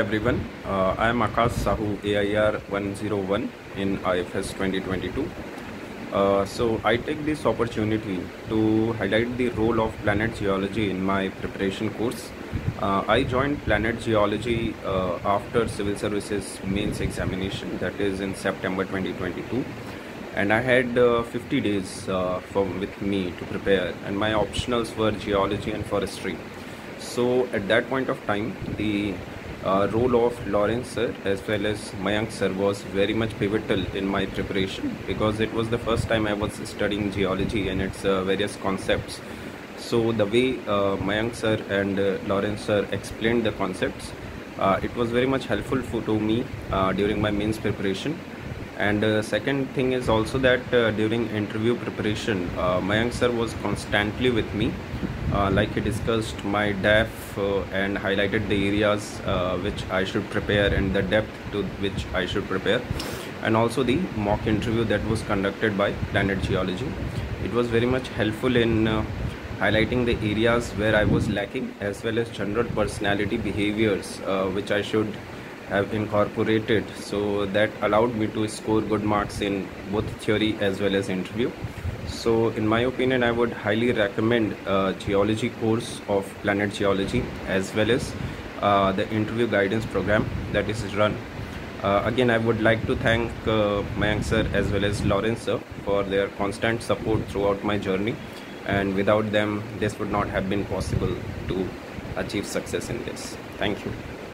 Everyone, I am Akash Sahu, AIR 101 in IFS 2022. So I take this opportunity to highlight the role of Planet Geology in my preparation course. I joined Planet Geology after Civil Services mains examination, that is in September 2022, and I had 50 days with me to prepare, and my optionals were geology and forestry. So at that point of time, the role of Mayank Sir as well as Mayank Sir was very much pivotal in my preparation, because it was the first time I was studying geology and its various concepts. So the way Mayank Sir and Mayank Sir explained the concepts, it was very much helpful to me during my mains preparation. And second thing is also that during interview preparation, Mayank Sir was constantly with me. Like he discussed my depth and highlighted the areas which I should prepare and the depth to which I should prepare, and also the mock interview that was conducted by Planet Geology. It was very much helpful in highlighting the areas where I was lacking, as well as general personality behaviors which I should have incorporated, so that allowed me to score good marks in both theory as well as interview. So in my opinion, I would highly recommend geology course of Planet Geology, as well as the interview guidance program that is run. Again, I would like to thank Mayank Sir as well as Mayank Sir for their constant support throughout my journey, and without them this would not have been possible to achieve success in this. Thank you.